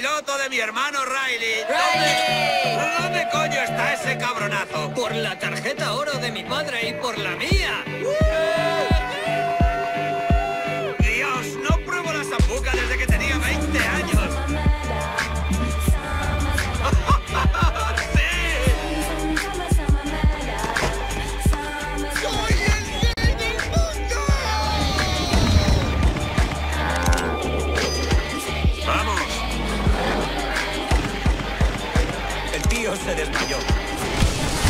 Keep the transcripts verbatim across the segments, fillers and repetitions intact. piloto de mi hermano Riley. ¡Riley! ¿Dónde coño está ese cabronazo? Por la tarjeta oro de mi padre y por la mía. ¡Uh! Dios, no pruebo la sambuca desde que tenía veinte años. Se desmayó.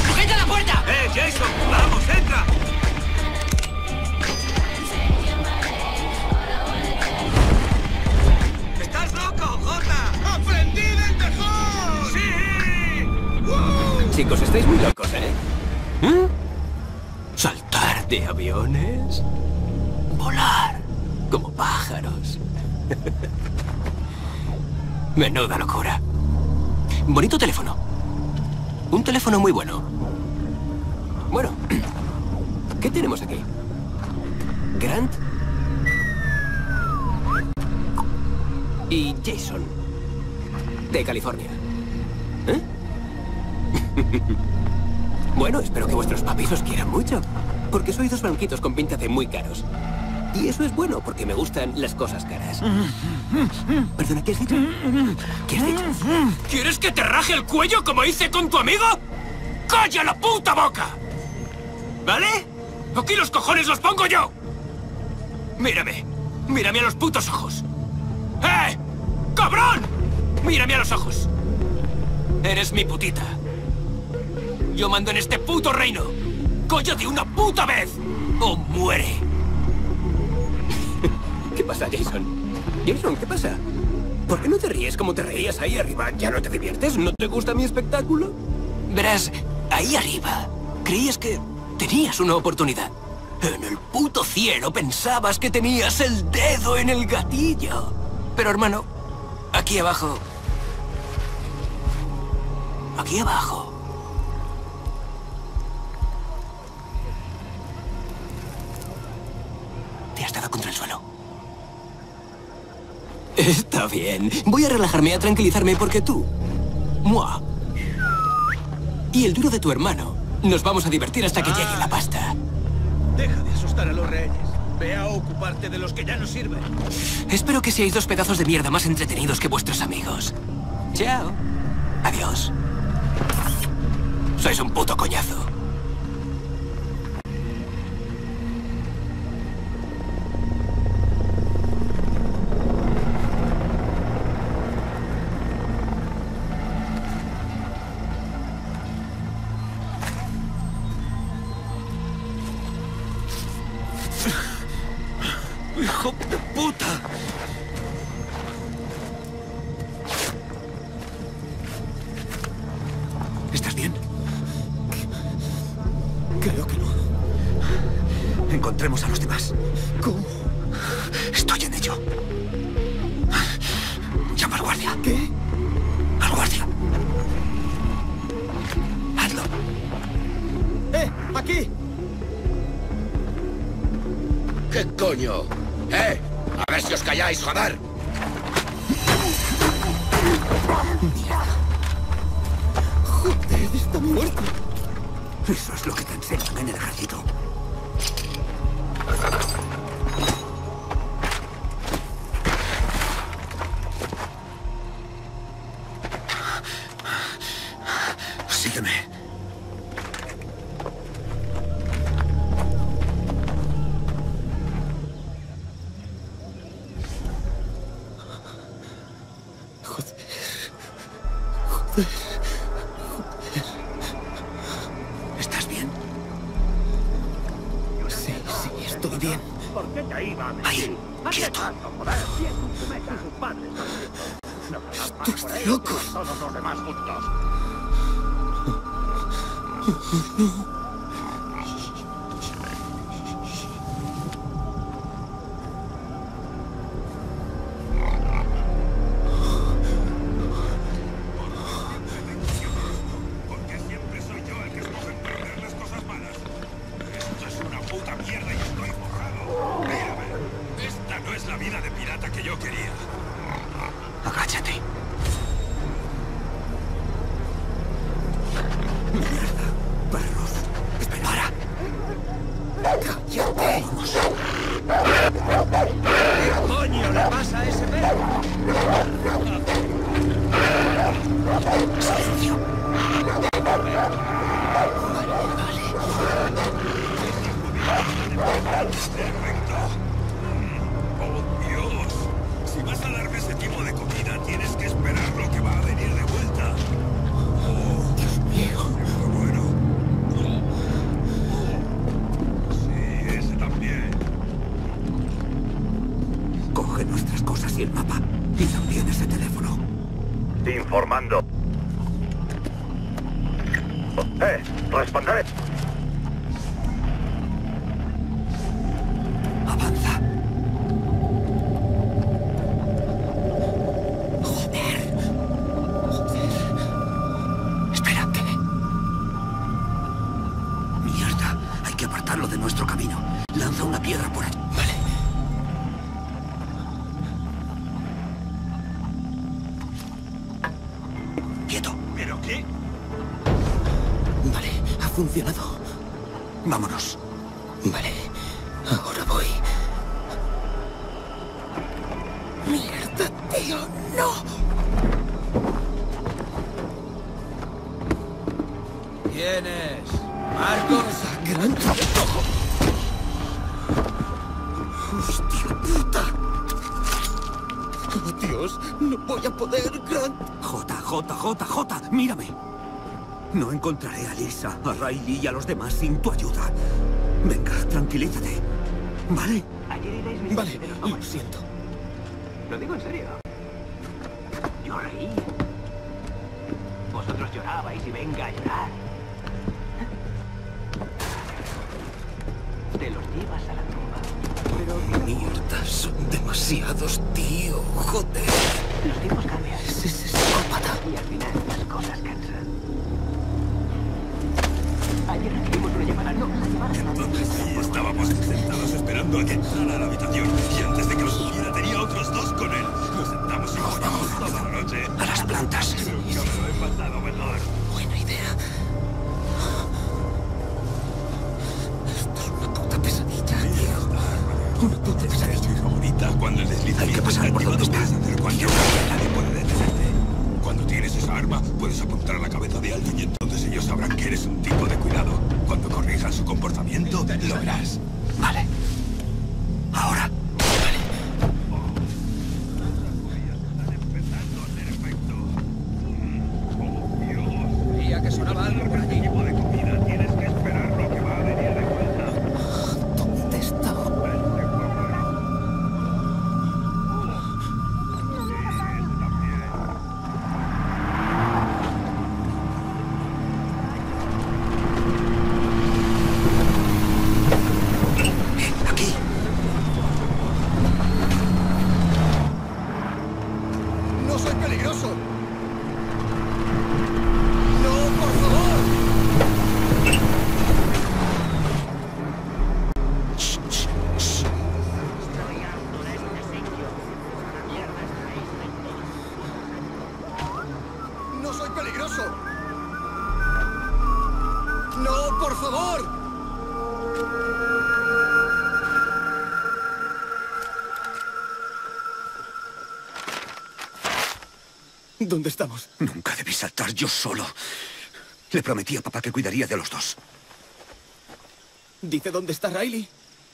¡Sujeta la puerta! ¡Eh, Jason! ¡Vamos, entra! ¡Estás loco, Jota! ¡Aprendí del tejón! ¡Sí! ¡Wow! Chicos, estáis muy locos, ¿eh? ¿Eh? ¿Saltar de aviones? ¿Volar? Como pájaros. Menuda locura. Bonito teléfono. Un teléfono muy bueno. Bueno, ¿qué tenemos aquí? Grant y Jason, de California. ¿Eh? Bueno, espero que vuestros papis os quieran mucho, porque sois dos blanquitos con pinta de muy caros. Y eso es bueno, porque me gustan las cosas caras. Perdona, ¿qué has dicho? ¿Qué has dicho? ¿Quieres que te raje el cuello como hice con tu amigo? ¡Calla la puta boca! ¿Vale? Aquí los cojones los pongo yo. Mírame. Mírame a los putos ojos. ¡Eh! ¡Cabrón! Mírame a los ojos. Eres mi putita. Yo mando en este puto reino. ¡Coño de una puta vez! ¡O muere! ¿Qué pasa, Jason? Jason, ¿qué pasa? ¿Por qué no te ríes como te reías ahí arriba? ¿Ya no te diviertes? ¿No te gusta mi espectáculo? Verás, ahí arriba creías que tenías una oportunidad. En el puto cielo pensabas que tenías el dedo en el gatillo. Pero, hermano, aquí abajo... Aquí abajo... Te has dado contra el suelo. Está bien. Voy a relajarme, a tranquilizarme, porque tú... ¡Mua! Y el duro de tu hermano. Nos vamos a divertir hasta que ah. llegue la pasta. Deja de asustar a los rehenes. Ve a ocuparte de los que ya no sirven. Espero que seáis dos pedazos de mierda más entretenidos que vuestros amigos. Chao. Adiós. Sois un puto coñazo. ¡Joder! Mierda. ¡Joder, está muerto! Eso es lo que te enseñan en el ejército. Sígueme. Agáchate. ¡Mierda! ¡Perros! ¡Espera! ¡Para! ¡Cállate! ¡Vamos! ¿Qué coño le pasa a ese perro? ¡Silencio! Vale, vale. ¡Perfecto! ¡Oh, Dios! Si vas a darme ese tipo de comida, tienes que esperar lo que va a venir de vuelta. Coge nuestras cosas y el mapa. Y también ese teléfono. Informando. ¡Eh! ¡Responderé! Avanza. Joder. Joder. Espera, ¿qué? Mierda. Hay que apartarlo de nuestro camino. Lanza una piedra por allí. Vale. Funcionado. Vámonos. Vale, ahora voy. ¡Mierda, tío! ¡No! ¿Quién es? ¡Marcos! ¡Gran trabajo! ¡Hostia puta! ¡Oh, Dios! ¡No voy a poder, Grant! ¡J, J, J, J! ¡Mírame! No encontraré a Lisa, a Riley y a los demás sin tu ayuda. Venga, tranquilízate. ¿Vale? Vale, lo siento. Lo digo en serio. Yo reí. Vosotros llorabais y venga a llorar. Te los llevas a la tumba. Pero... mierda, son demasiados, tío. Joder. Los tiempos cambian. Ese es psicópata. Y al final las cosas cansan. Ayer recibimos una llamada, no, la llamada... Entonces sí, estábamos sentados esperando a que entrara a la habitación. Y antes de que nos subiera tenía otros dos con él. Nos sentamos y nos vamos toda la noche. A las plantas. Creo que me lo he pasado mejor. Buena idea. Esto es una puta pesadilla, tío. Una puta pesadilla. Es mi favorita. Cuando el deslizamiento está activado puedes hacer cualquier cosa. Nadie puede detenerte. Cuando tienes esa arma, puedes apuntar a la cabeza de alguien y entonces ellos sabrán que eres un tipo de cuidado. Cuando corrijan su comportamiento, lo verás. Vale. Ahora. Vale. Estás empezando a hacer efecto. Oh, Dios. Creía que sonaba algo por aquí. Tipo de comida, tienes que esperar lo que va a venir de vuelta. ¿Dónde está? ¿Dónde estamos? Nunca debí saltar yo solo. Le prometí a papá que cuidaría de los dos. ¿Dice dónde está Riley?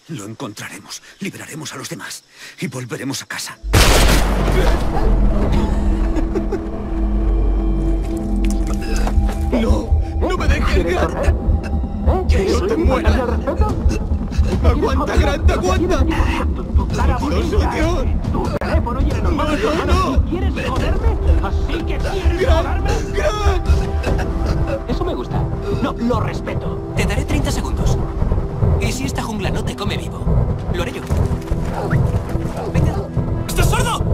Lo encontraremos, liberaremos a los demás y volveremos a casa. ¡No! ¡No me dejes, Grant! ¡Que no te mueras! ¡Aguanta, Grant, aguanta! ¡Dios, Dios! ¡Marco, no! ¿Quieres joderme? ¿Así que quieres joderme? Eso me gusta. No, lo respeto. Te daré treinta segundos. Y si esta jungla no te come vivo, lo haré yo. Venga. ¿Estás sordo?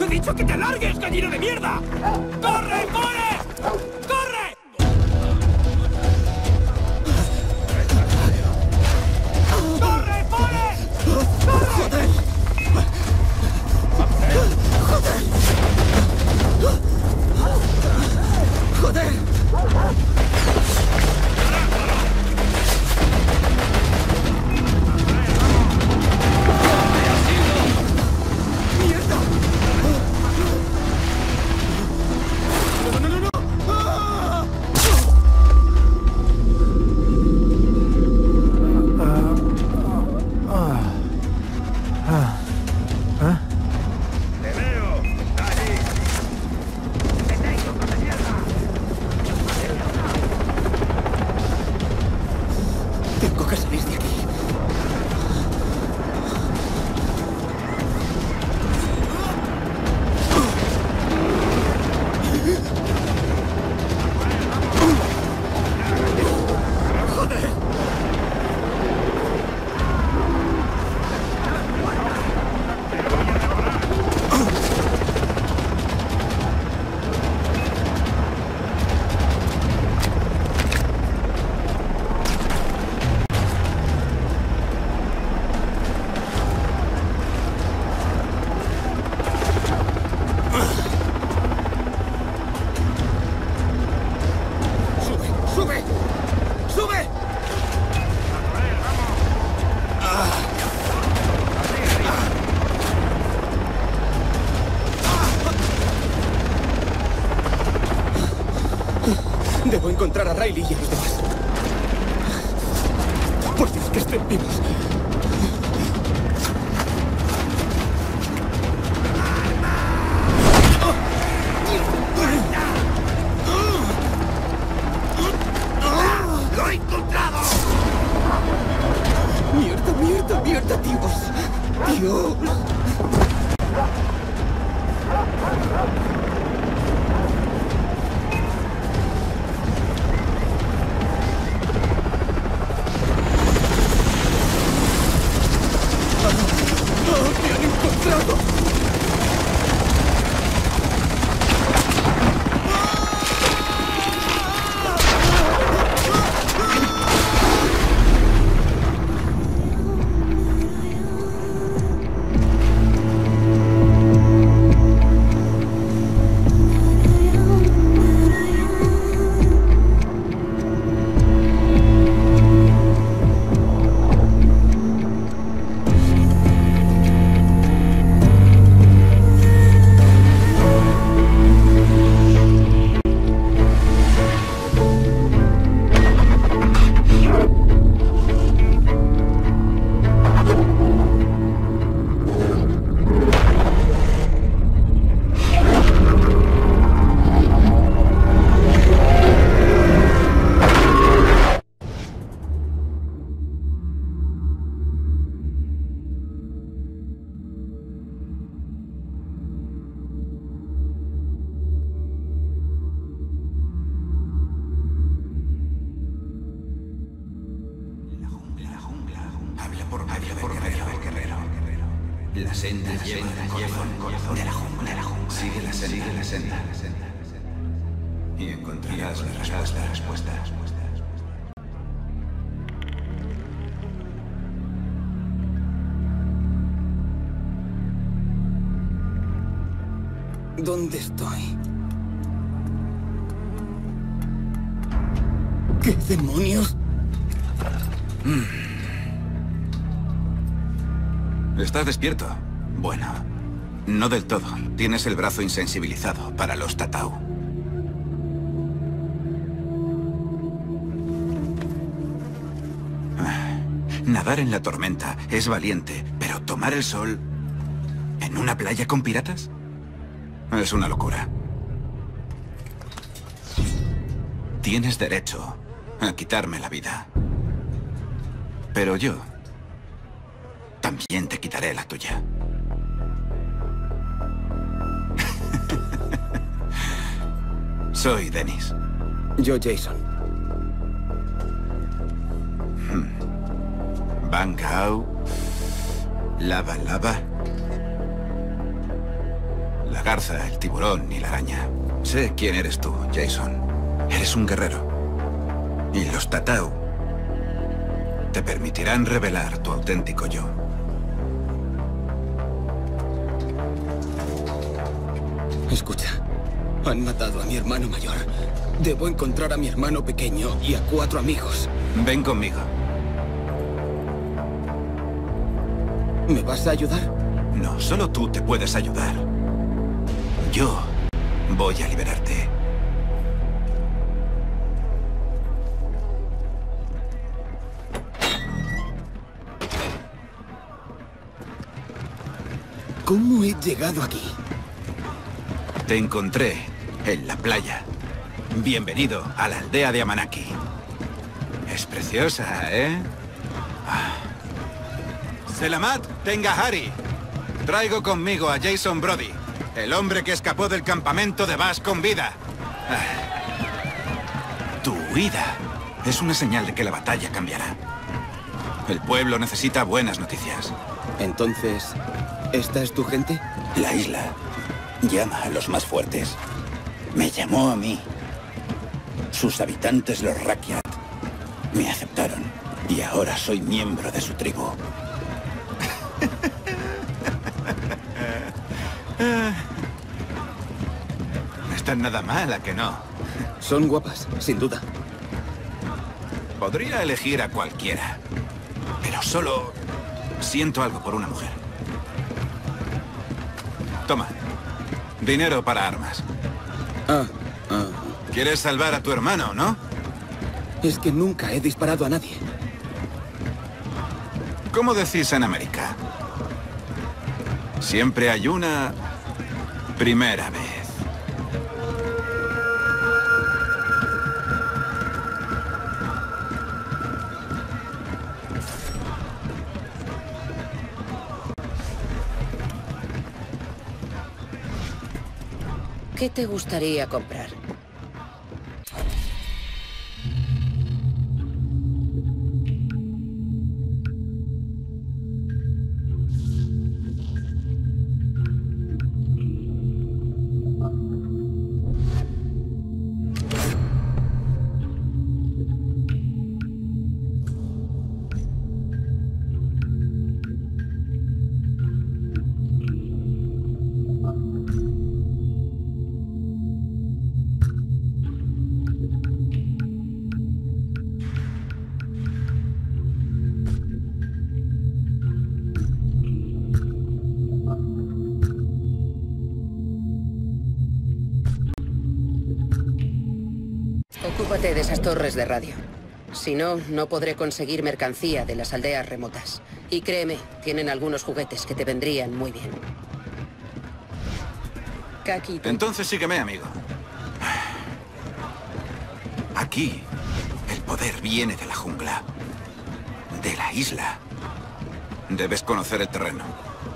¡He dicho que te alargues, gallino de mierda! ¡Corre, corre! ¡Corre! ¡Corre, corre! ¡Corre! ¡Joder! ¡Joder! ¡Joder! Debo encontrar a Riley y a los demás. Por Dios, que estén vivos. ¡Lo he encontrado! ¡Mierda, mierda, mierda, Dios! ¡Dios! ¿Dónde estoy? ¿Qué demonios? ¿Estás despierto? Bueno, no del todo. Tienes el brazo insensibilizado para los Tatau. Nadar en la tormenta es valiente, pero tomar el sol en una playa con piratas... es una locura. Tienes derecho a quitarme la vida. Pero yo también te quitaré la tuya. Soy Denis. Yo, Jason. Bangau. Lava, lava. La garza, el tiburón y la araña. Sé quién eres tú, Jason. Eres un guerrero. Y los Tatau te permitirán revelar tu auténtico yo. Escucha, han matado a mi hermano mayor. Debo encontrar a mi hermano pequeño y a cuatro amigos. Ven conmigo. ¿Me vas a ayudar? No, solo tú te puedes ayudar. Yo voy a liberarte. ¿Cómo he llegado aquí? Te encontré en la playa. Bienvenido a la aldea de Amanaki. Es preciosa, ¿eh? Ah. Selamat Tengahari. Traigo conmigo a Jason Brody. El hombre que escapó del campamento de Bas con vida. Ah. Tu huida es una señal de que la batalla cambiará. El pueblo necesita buenas noticias. Entonces, ¿esta es tu gente? La isla llama a los más fuertes. Me llamó a mí. Sus habitantes, los Rakyat, me aceptaron. Y ahora soy miembro de su tribu. Nada mal, ¿a que no? Son guapas, sin duda. Podría elegir a cualquiera, pero solo siento algo por una mujer. Toma, dinero para armas. Ah, ah. ¿Quieres salvar a tu hermano, no? Es que nunca he disparado a nadie. ¿Cómo decís en América? Siempre hay una primera vez. ¿Qué te gustaría comprar? Ocúpate de esas torres de radio. Si no, no podré conseguir mercancía de las aldeas remotas. Y créeme, tienen algunos juguetes que te vendrían muy bien. Kaki... Entonces sígueme, amigo. Aquí, el poder viene de la jungla. De la isla. Debes conocer el terreno.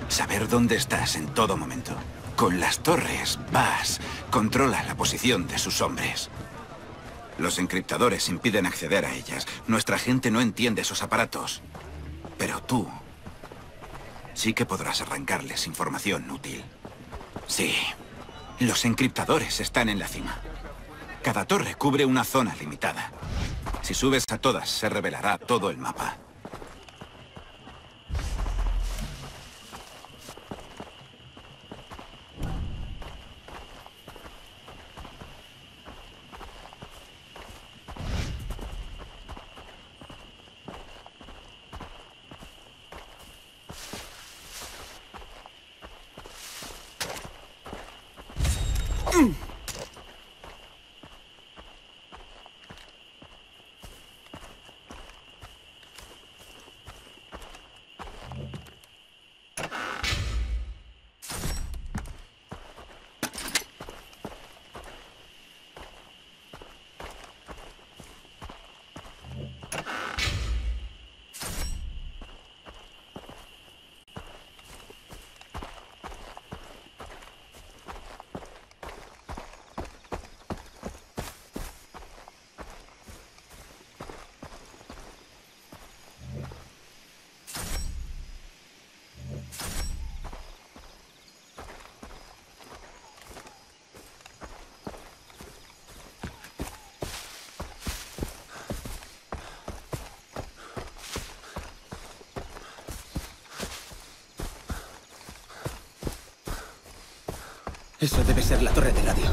Saber dónde estás en todo momento. Con las torres, Bas controla la posición de sus hombres. Los encriptadores impiden acceder a ellas. Nuestra gente no entiende esos aparatos. Pero tú... sí que podrás arrancarles información útil. Sí. Los encriptadores están en la cima. Cada torre cubre una zona limitada. Si subes a todas, se revelará todo el mapa. Eso debe ser la torre de radio.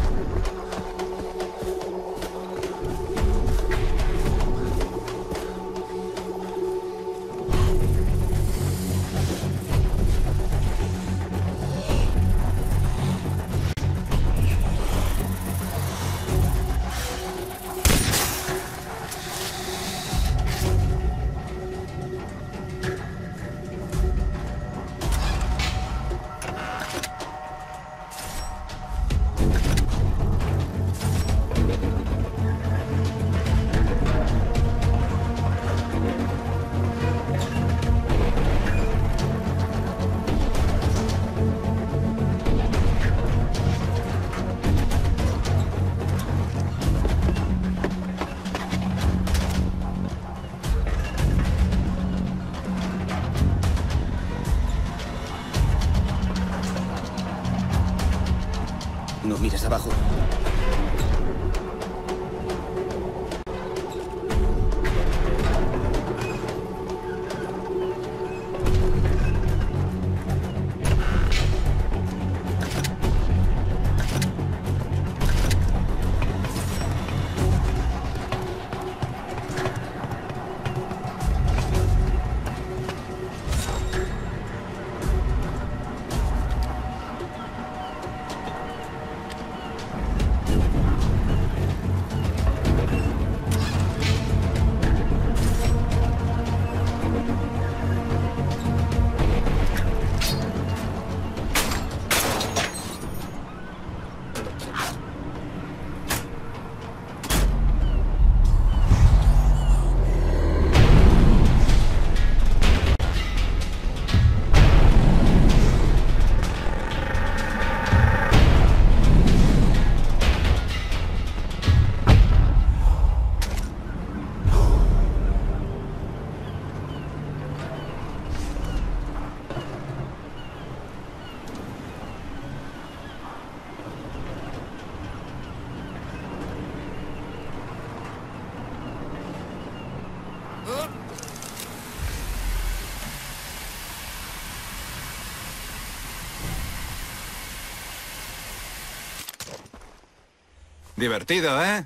Divertido, ¿eh?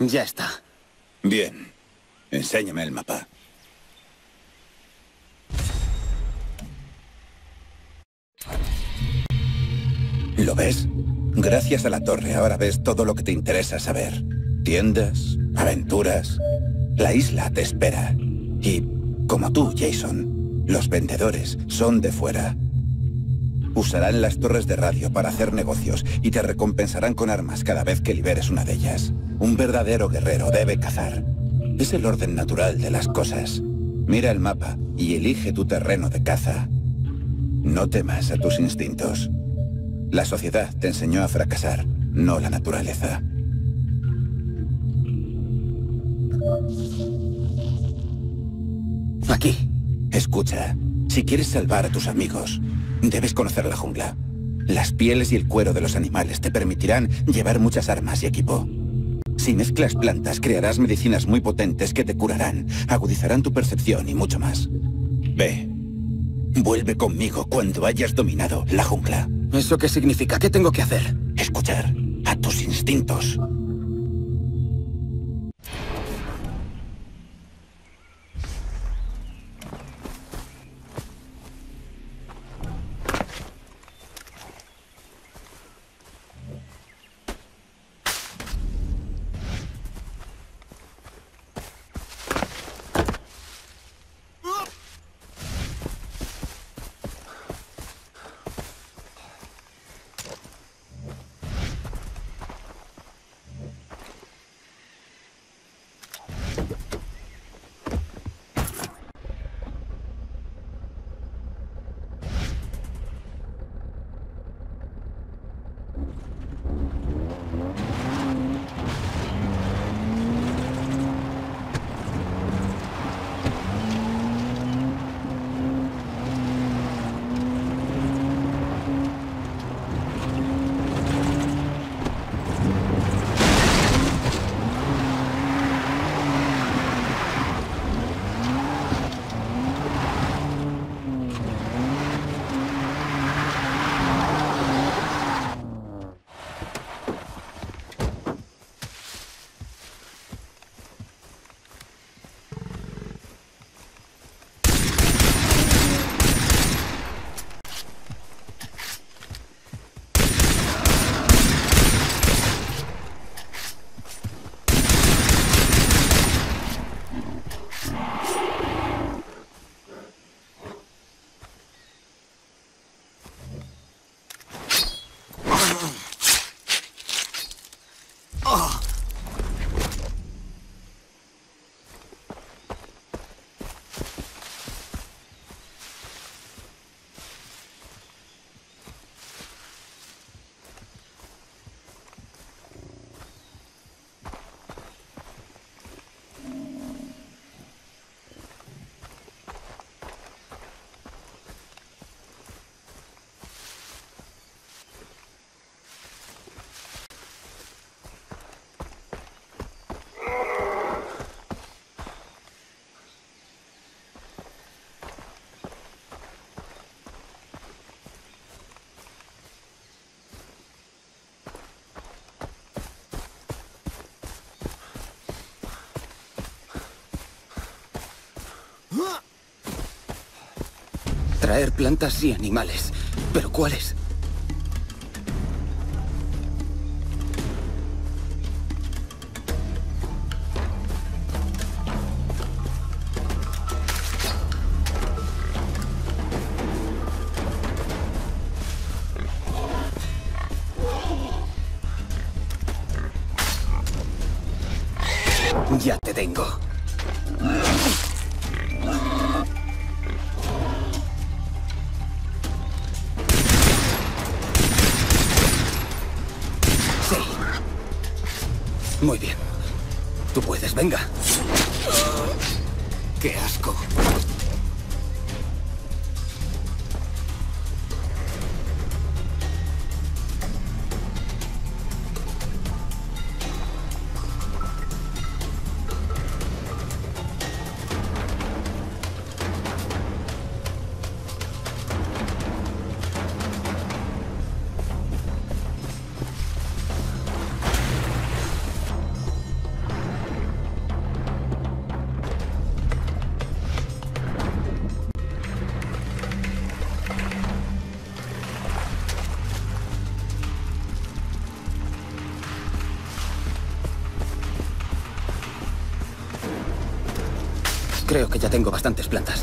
Ya está. Bien. Enséñame el mapa. ¿Lo ves? Gracias a la torre ahora ves todo lo que te interesa saber. Tiendas, aventuras... La isla te espera. Y, como tú, Jason, los vendedores son de fuera. Usarán las torres de radio para hacer negocios y te recompensarán con armas cada vez que liberes una de ellas. Un verdadero guerrero debe cazar. Es el orden natural de las cosas. Mira el mapa y elige tu terreno de caza. No temas a tus instintos. La sociedad te enseñó a fracasar, no la naturaleza. Aquí. Escucha, si quieres salvar a tus amigos... Debes conocer la jungla. Las pieles y el cuero de los animales te permitirán llevar muchas armas y equipo. Si mezclas plantas, crearás medicinas muy potentes que te curarán, agudizarán tu percepción y mucho más. Ve. Vuelve conmigo cuando hayas dominado la jungla. ¿Eso qué significa? ¿Qué tengo que hacer? Escuchar a tus instintos. Traer plantas y animales. ¿Pero cuáles? Ya te tengo. Muy bien. Tú puedes, venga. ¡Qué asco! Creo que ya tengo bastantes plantas.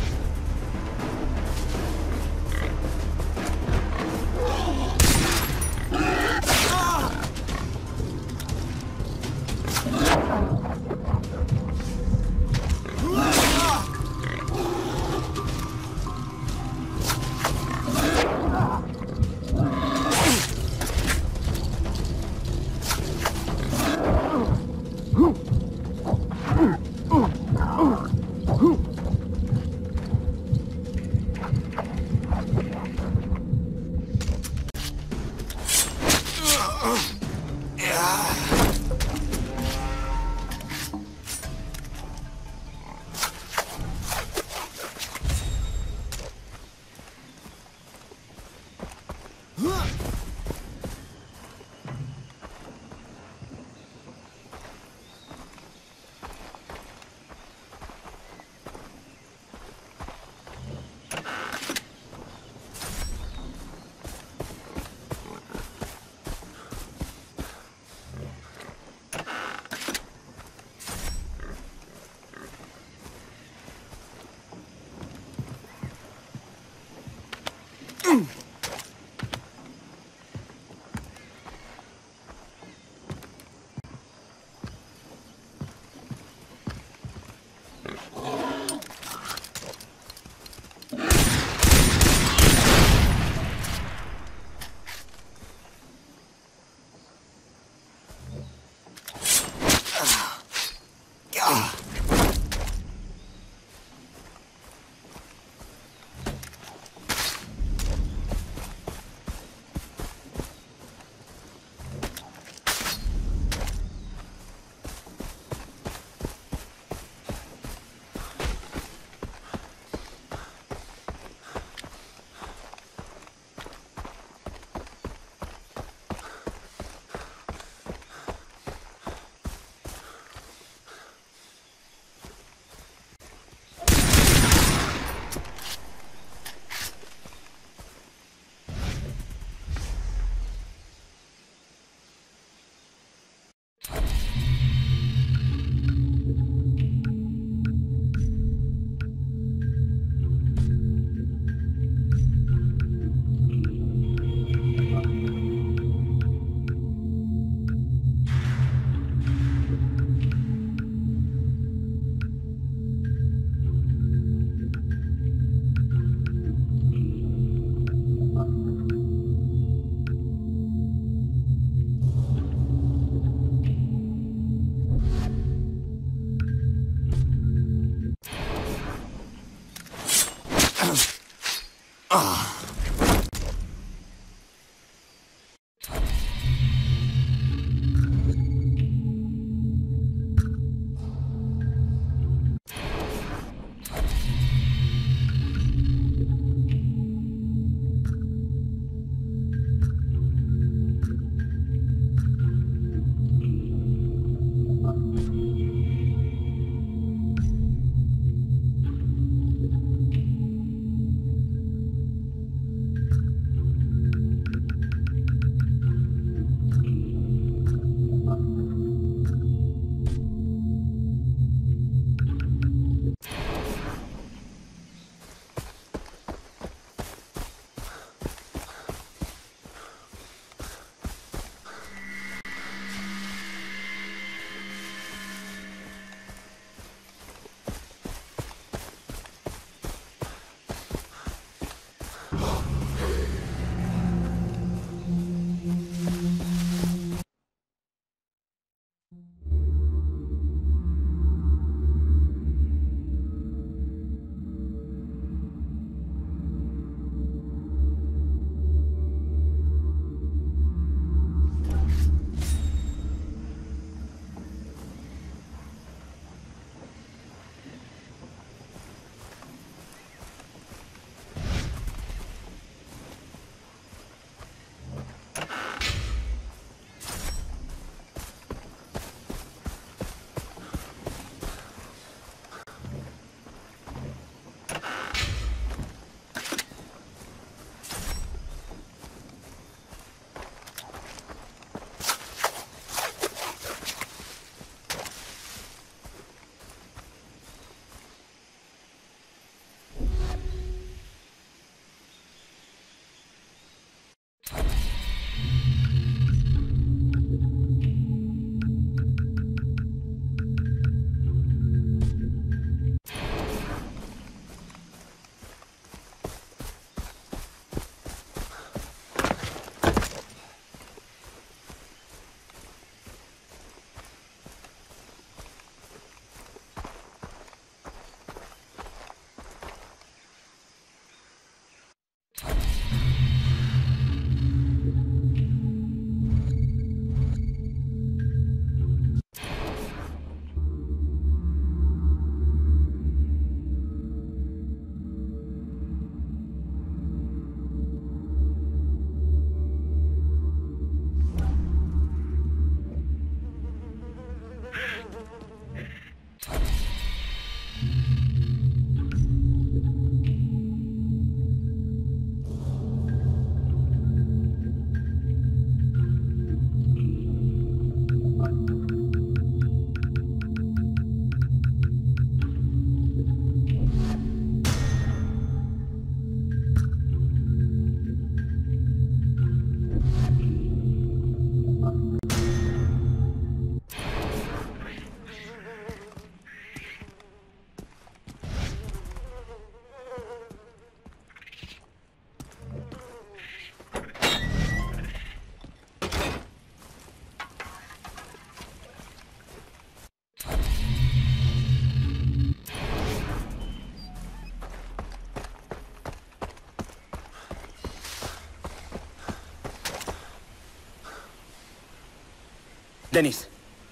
Denis,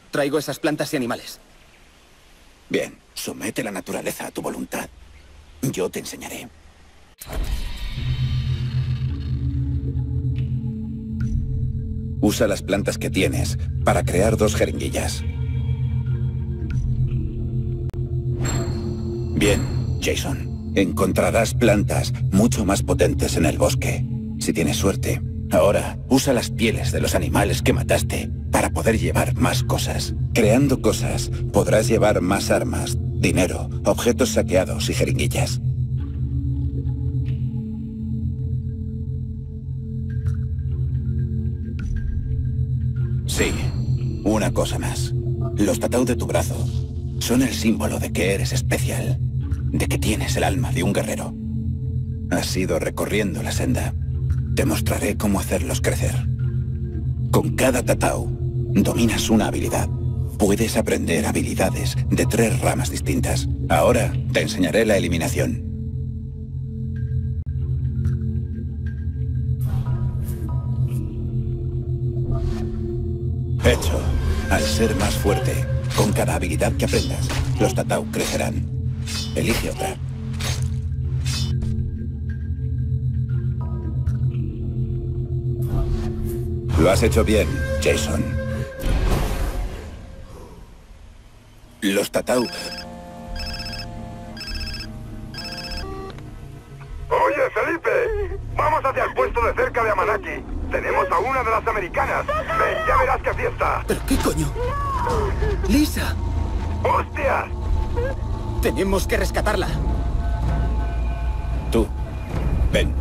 traigo esas plantas y animales. Bien, somete la naturaleza a tu voluntad. Yo te enseñaré. Usa las plantas que tienes para crear dos jeringuillas. Bien, Jason. Encontrarás plantas mucho más potentes en el bosque. Si tienes suerte, ahora usa las pieles de los animales que mataste para poder llevar más cosas. Creando cosas, podrás llevar más armas, dinero, objetos saqueados y jeringuillas. Sí, una cosa más. Los tatuajes de tu brazo son el símbolo de que eres especial, de que tienes el alma de un guerrero. Has ido recorriendo la senda. Te mostraré cómo hacerlos crecer. Con cada tatuaje dominas una habilidad. Puedes aprender habilidades de tres ramas distintas. Ahora te enseñaré la eliminación. Hecho. Al ser más fuerte, con cada habilidad que aprendas, los tatuajes crecerán. Elige otra. Lo has hecho bien, Jason. Los tatuajes... Oye, Felipe, vamos hacia el puesto de cerca de Amanaki. Tenemos a una de las americanas. Ven, ya verás qué fiesta. ¿Pero qué coño? No. ¡Lisa! ¡Hostias! Tenemos que rescatarla. Tú, ven.